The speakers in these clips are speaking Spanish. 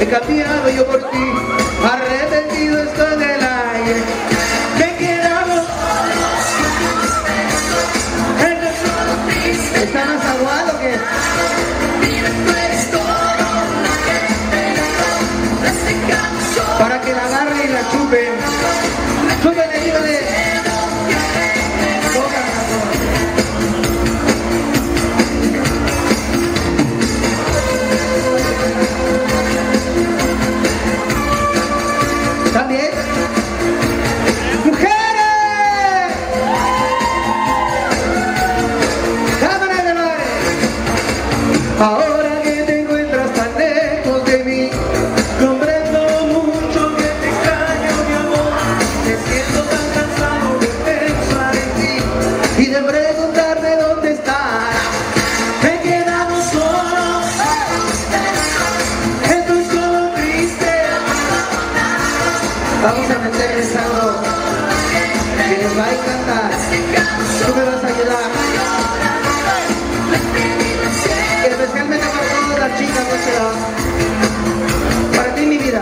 he cambiado yo por ti, arrepentido estoy del aire. Me quedamos ¿están más aguado que? Para que la agarren y la chupen. Chúpenle, híjole. Vamos a meter el sabor que les va a encantar. Tú me vas a ayudar. Y especialmente para todas las chicas, ¿no? Para ti, mi vida.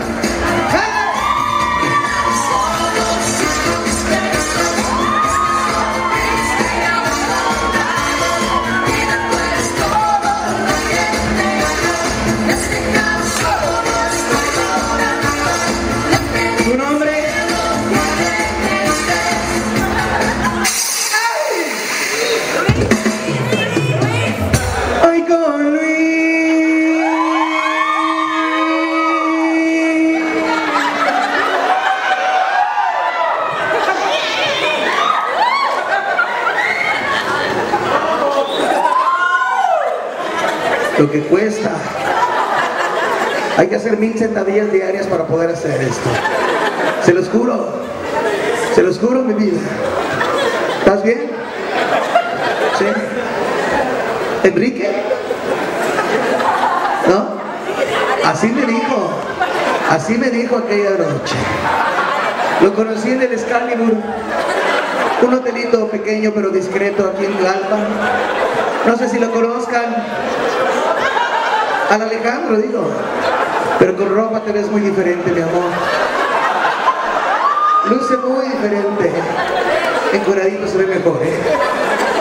Lo que cuesta, hay que hacer 1000 sentadillas diarias para poder hacer esto, se los juro mi vida. ¿Estás bien? ¿Sí? ¿Enrique? ¿No? Así me dijo aquella noche. Lo conocí en el Excalibur, un hotelito pequeño pero discreto aquí en Galpan. No sé si lo conozcan. Al Alejandro, digo. Pero con ropa te ves muy diferente, mi amor. Luce muy diferente. Encueradito se ve mejor, ¿eh?